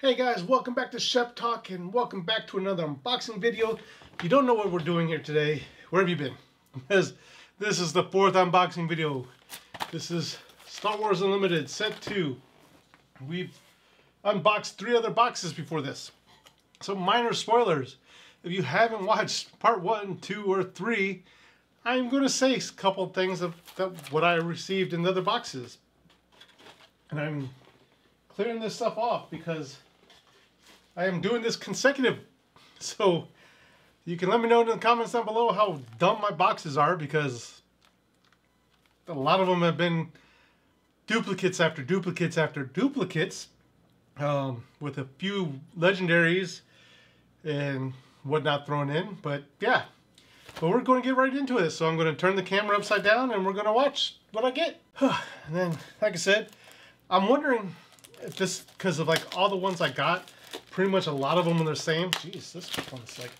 Hey guys, welcome back to Shep Talk and welcome back to another unboxing video. You don't know what we're doing here today. Where have you been? Because this is the fourth unboxing video. This is Star Wars Unlimited Set 2. We've unboxed three other boxes before this. So minor spoilers. If you haven't watched part 1, 2, or 3, I'm going to say a couple things of what I received in the other boxes. And I'm clearing this stuff off because I am doing this consecutive, so you can let me know in the comments down below how dumb my boxes are, because a lot of them have been duplicates after duplicates after duplicates, with a few legendaries and whatnot thrown in. But yeah, but we're going to get right into it. So I'm going to turn the camera upside down and we're going to watch what I get. And then, like I said, I'm wondering if this, because of like all the ones I got, pretty much a lot of them are the same. Jeez, this one's like,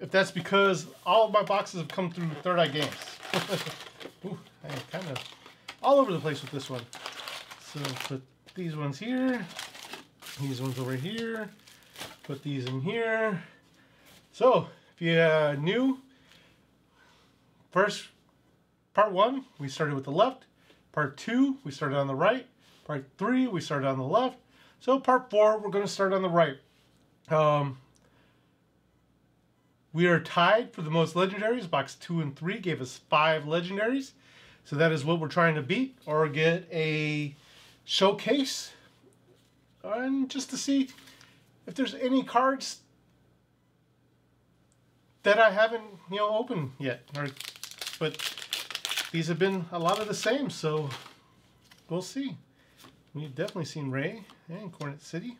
if that's because all of my boxes have come through Third Eye Games. Ooh, I am kind of all over the place with this one. So put these ones here, these ones over here, put these in here. So if you're new, first part 1 we started with the left, part 2 we started on the right, part 3 we started on the left, so part 4 we're going to start on the right. We are tied for the most legendaries. Box 2 and 3 gave us 5 legendaries. So that is what we're trying to beat, or get a showcase. And just to see if there's any cards that I haven't, you know, opened yet. But these have been a lot of the same, so we'll see. We've definitely seen Rey and Cornet City.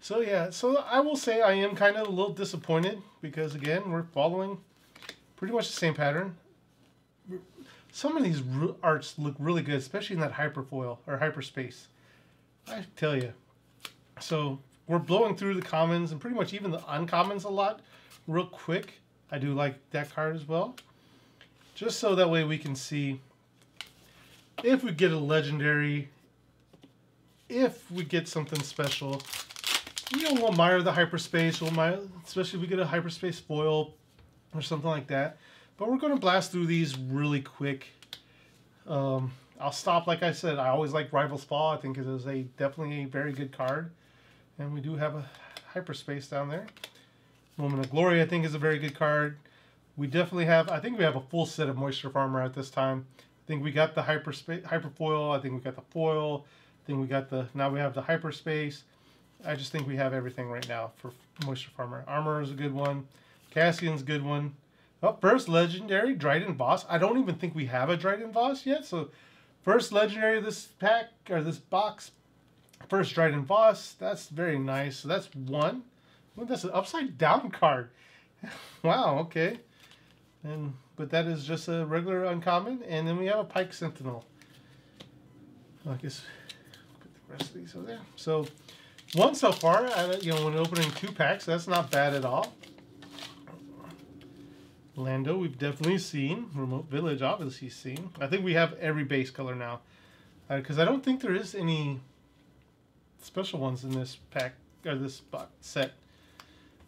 So yeah, so I will say I am kind of a little disappointed because, again, we're following pretty much the same pattern. Some of these arts look really good, especially in that hyperfoil or hyperspace, I tell you. So we're blowing through the commons and pretty much even the uncommons a lot real quick. I do like that card as well. Just so that way we can see if we get a legendary, if we get something special. You know, we'll admire the hyperspace, we'll admire, especially if we get a hyperspace foil or something like that. But we're going to blast through these really quick. I'll stop, like I said, I always like Rival's Fall. I think it is definitely a very good card. And we do have a hyperspace down there. Moment of Glory, I think, is a very good card. We definitely have, I think we have a full set of Moisture Farmer at this time. I think we got the hyperfoil, I think we got the foil, I think we got the, now we have the hyperspace. I just think we have everything right now for Moisture Farmer. Armor is a good one. Cassian's a good one. Oh, first legendary, Dryden Vos. I don't even think we have a Dryden Vos yet. So, first legendary of this pack, or this box. First Dryden Vos. That's very nice. So, that's one. Well, that's an upside down card. Wow, okay. And but that is just a regular uncommon. And then we have a Pike Sentinel. I guess put the rest of these over there. So, one so far, you know, when opening 2 packs, that's not bad at all. Lando, we've definitely seen. Remote Village, obviously seen. I think we have every base color now. Because I don't think there is any special ones in this pack, or this box set.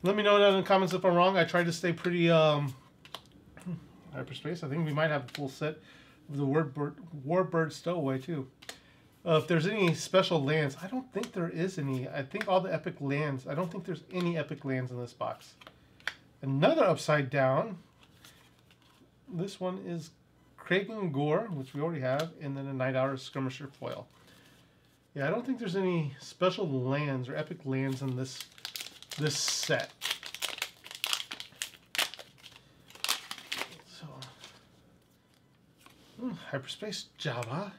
Let me know down in the comments if I'm wrong. I tried to stay pretty hyperspace. I think we might have a full set of the Warbird Stowaway, too. If there's any special lands, I don't think there is any. I think all the epic lands, I don't think there's any epic lands in this box. Another upside down. This one is Kraken Gore, which we already have, and then a Night Hour Skirmisher foil. Yeah, I don't think there's any special lands or epic lands in this set. So, hyperspace Jabba.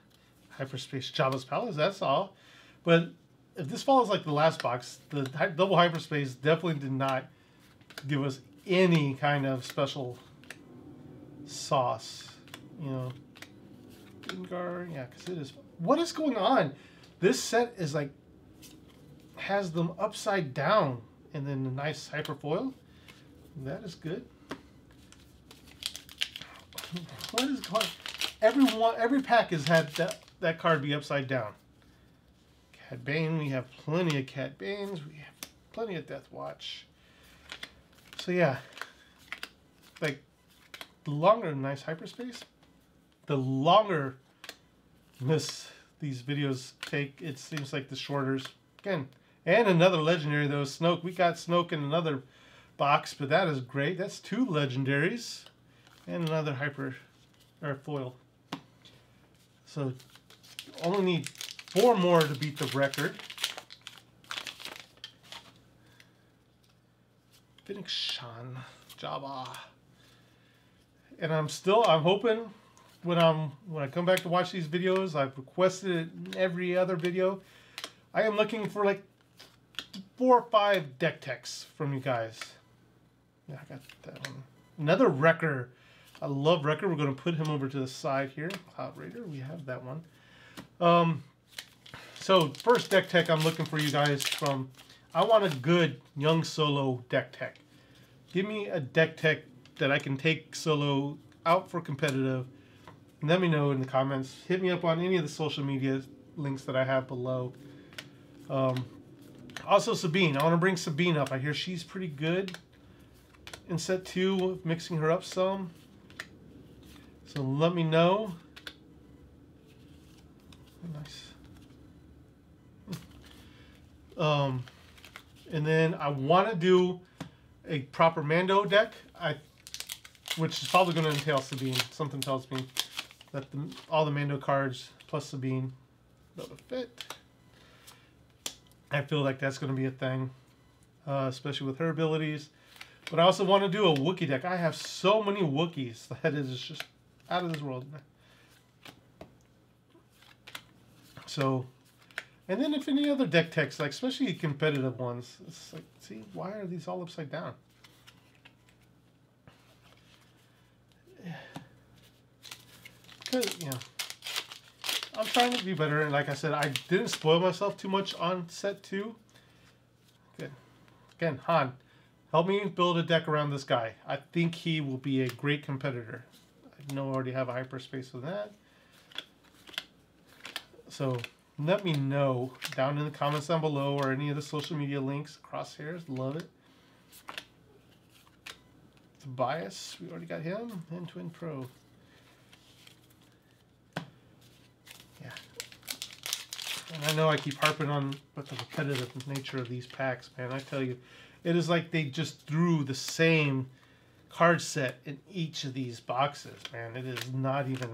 Hyperspace Jabba's Palace, that's all. But if this follows like the last box, the double hyperspace definitely did not give us any kind of special sauce, you know. Dengar, yeah, because it is. What is going on? This set is like, has them upside down, and then a nice hyperfoil. That is good. What is going on? Every pack has had that card be upside down. Cad Bane. We have plenty of Cad Banes. We have plenty of Death Watch. So yeah, like, the longer the nice hyperspace, the longer these videos take. It seems like the shorters again. And another legendary though, Snoke. We got Snoke in another box, but that is great. That's two legendaries and another hyper or foil. So only need four more to beat the record. Phoenix Shan, Jabba. And I'm hoping when I come back to watch these videos, I've requested it in every other video. I am looking for like 4 or 5 deck techs from you guys. Yeah, I got that one. Another Wrecker. I love Wrecker. We're going to put him over to the side here. Cloud Raider, we have that one. So first deck tech I'm looking for you guys from. I want a good young solo deck tech. Give me a deck tech that I can take solo out for competitive. Let me know in the comments. Hit me up on any of the social media links that I have below. Also Sabine. I want to bring Sabine up. I hear she's pretty good in set 2, mixing her up some. So let me know. Nice. And then I want to do a proper Mando deck. Which is probably going to entail Sabine. Something tells me that all the Mando cards plus Sabine don't fit. I feel like that's going to be a thing, especially with her abilities. But I also want to do a Wookiee deck. I have so many Wookiees that is just out of this world. So, and then if any other deck techs, like especially competitive ones, it's like, see, why are these all upside down? Yeah, I'm trying to be better, and like I said, I didn't spoil myself too much on set 2. Good. Again, Han, help me build a deck around this guy. I think he will be a great competitor. I know I already have a hyperspace with that. So let me know down in the comments down below or any of the social media links. Crosshairs, love it. Tobias, we already got him, and Twin Pro. And I know I keep harping on but the repetitive nature of these packs, man. I tell you, it is like they just threw the same card set in each of these boxes, man. It is not even,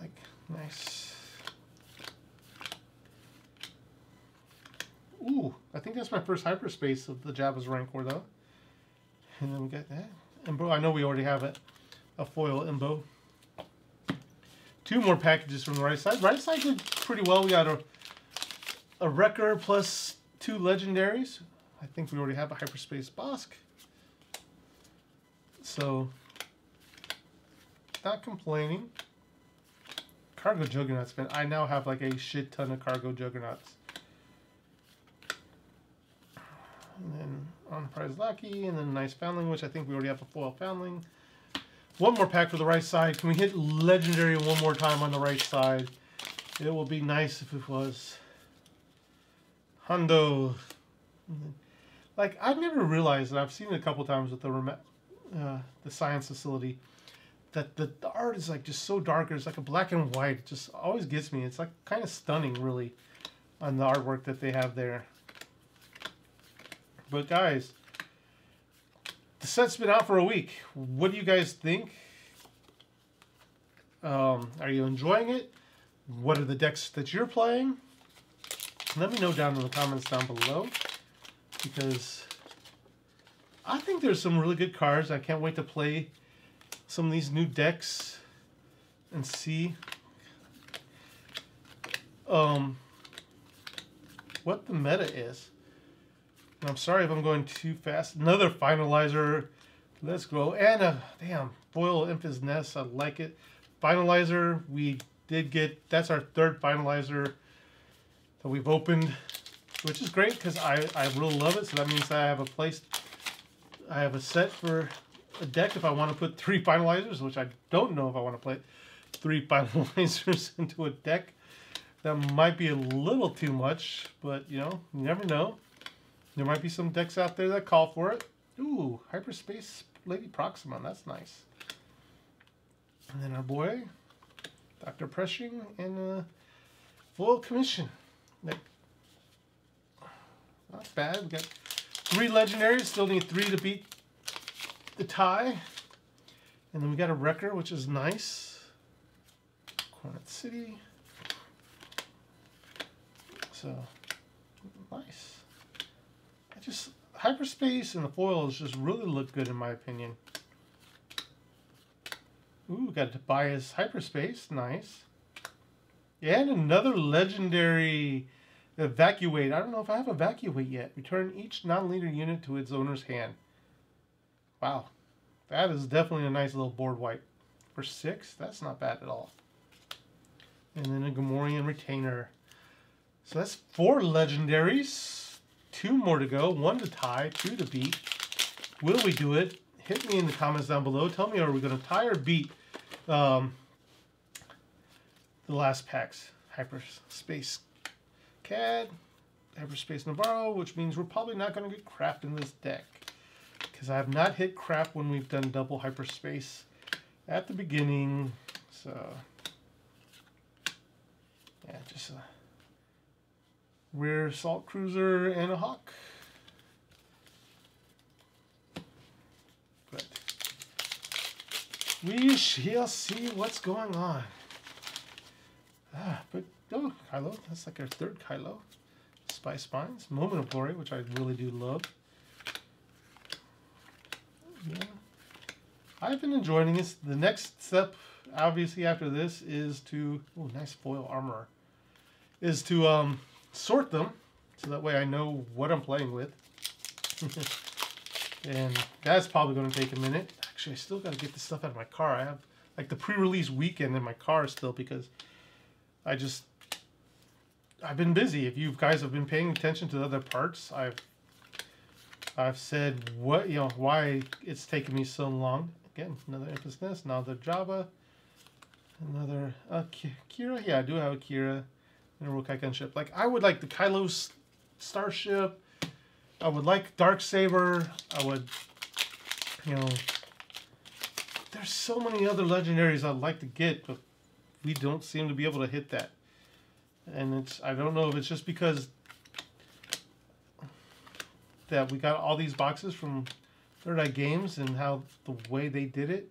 like, nice. Ooh, I think that's my first hyperspace of the Jabba's Rancor, though. And then we got that. Embo, I know we already have it. A foil Embo. Two more packages from the right side. Right side did pretty well. We got a Wrecker plus two legendaries. I think we already have a hyperspace Bossk. So, not complaining. Cargo Juggernauts, man. I now have like a shit ton of Cargo Juggernauts. And then on Prize Lackey, and then a nice Foundling, which I think we already have a foil Foundling. One more pack for the right side. Can we hit legendary one more time on the right side? It will be nice if it was. Hondo. Like, I've never realized, and I've seen it a couple times with the science facility, that the art is like just so dark. It's like a black and white. It just always gets me. It's like kind of stunning, really, on the artwork that they have there. But guys, the set's been out for a week. What do you guys think? Are you enjoying it? What are the decks that you're playing? Let me know down in the comments down below, because I think there's some really good cards. I can't wait to play some of these new decks and see what the meta is. I'm sorry if I'm going too fast. Another Finalizer. Let's go. And a damn foil Infus Nest. I like it. Finalizer. We did get. That's our third Finalizer that we've opened, which is great because I really love it. So that means I have a place. I have a set for a deck if I want to put 3 Finalizers, which I don't know if I want to play 3 Finalizers into a deck. That might be a little too much, but you know, you never know. There might be some decks out there that call for it. Ooh, Hyperspace Lady Proxima, that's nice. And then our boy, Dr. Preshing, and Foil Commission. Not bad. We got 3 legendaries, still need 3 to beat the tie. And then we got a Wrecker, which is nice. Coronet City. So nice. I just Hyperspace and the foils just really look good in my opinion. Ooh, got a Tobias Hyperspace, nice. And another legendary Evacuate. I don't know if I have Evacuate yet. Return each non-leader unit to its owner's hand. Wow. That is definitely a nice little board wipe. For 6, that's not bad at all. And then a Gamorrean Retainer. So that's 4 legendaries. 2 more to go. 1 to tie, 2 to beat. Will we do it? Hit me in the comments down below. Tell me, are we going to tie or beat the last packs? Hyperspace Cad, Hyperspace Navarro, which means we're probably not going to get crap in this deck. Because I have not hit crap when we've done double Hyperspace at the beginning. So, yeah, just a Rear Salt Cruiser and a Hawk. But we shall see what's going on. Ah, but oh, Kylo. That's like our 3rd Kylo. Spy Spines. Moment of Glory, which I really do love. Yeah. I've been enjoying this. The next step, obviously, after this is to... Oh, nice foil armor. Is to sort them. So that way I know what I'm playing with. And that's probably going to take a minute. Actually, I still got to get this stuff out of my car. I have like the pre-release weekend in my car still because... I've been busy. If you guys have been paying attention to the other parts, I've said what, you know, why it's taken me so long. Again, another Empress Nest, another Jabba, another Akira. Yeah, I do have Akira and a Rogue Kaiken ship. Like, I would like the Kylo starship. I would like Darksaber. I would, you know, there's so many other legendaries I'd like to get, but we don't seem to be able to hit that. And it's, I don't know if it's just because that we got all these boxes from Third Eye Games and how the way they did it.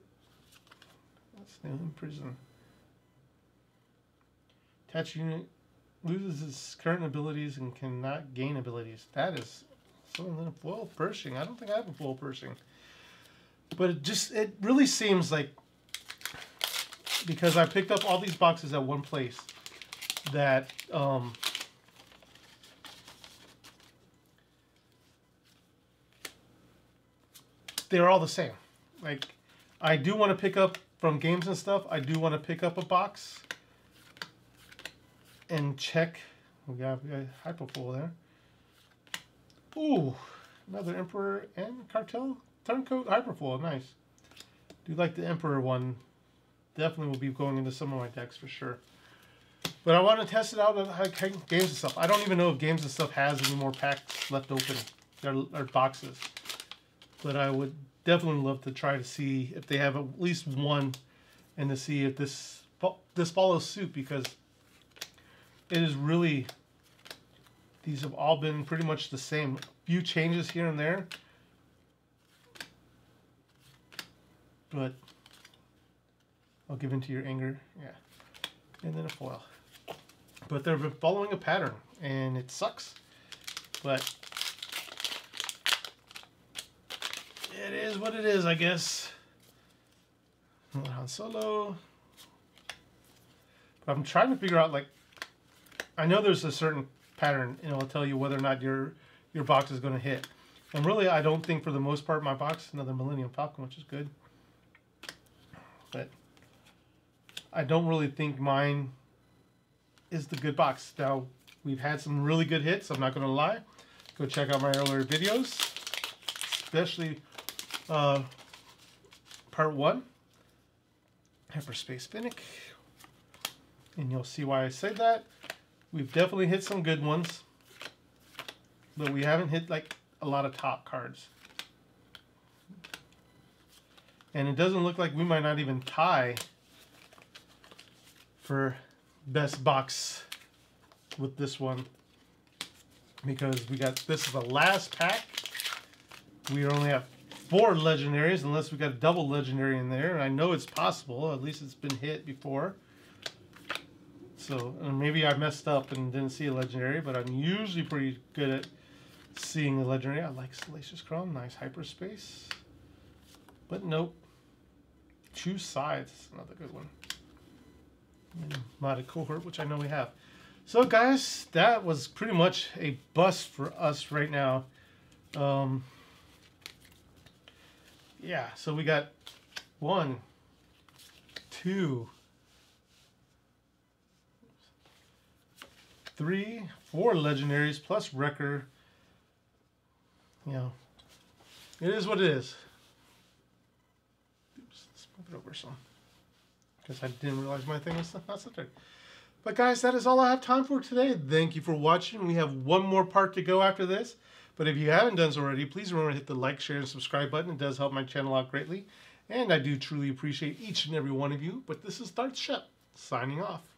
That's new in prison. Attached unit loses its current abilities and cannot gain abilities. That is something foil Pershing. I don't think I have a foil Pershing. But it really seems like, because I picked up all these boxes at one place, that they're all the same. Like, I do want to pick up from games and stuff. I do want to pick up a box and check. We got Hyperpool there. Ooh, another Emperor and Cartel Turncoat Hyperpool. Nice. Do like the Emperor one. Definitely will be going into some of my decks for sure. But I want to test it out on games and stuff. I don't even know if games and stuff has any more packs left open. Or boxes. But I would definitely love to try to see if they have at least one. And to see if this follows suit. Because it is really... These have all been pretty much the same. A few changes here and there. But... I'll give in to your anger, yeah. And then a foil. But they've been following a pattern, and it sucks. But it is what it is, I guess. Another Han Solo. But I'm trying to figure out, like, I know there's a certain pattern, and it'll tell you whether or not your box is going to hit. And really, I don't think for the most part my box is another Millennium Falcon, which is good. But... I don't really think mine is the good box. Now, we've had some really good hits, I'm not going to lie. Go check out my earlier videos, especially part 1, Hyperspace Finnick. And you'll see why I say that. We've definitely hit some good ones, but we haven't hit like a lot of top cards. And it doesn't look like we might not even tie for best box with this one, because we got, this is the last pack. We only have 4 legendaries unless we got a double legendary in there, and I know it's possible, at least it's been hit before. So, and maybe I messed up and didn't see a legendary, but I'm usually pretty good at seeing a legendary. I like Salacious Crumb, nice hyperspace. But nope. Choose Sides is another good one. And modded cohort, which I know we have. So guys, that was pretty much a bust for us right now. Yeah, so we got 1, 2, 3, 4 legendaries plus Wrecker. You know, it is what it is. Oops, let's move it over some, because I didn't realize my thing was not centered. But guys, that is all I have time for today. Thank you for watching. We have one more part to go after this. But if you haven't done so already, please remember to hit the like, share, and subscribe button. It does help my channel out greatly. And I do truly appreciate each and every one of you. But this is Darth Shep, signing off.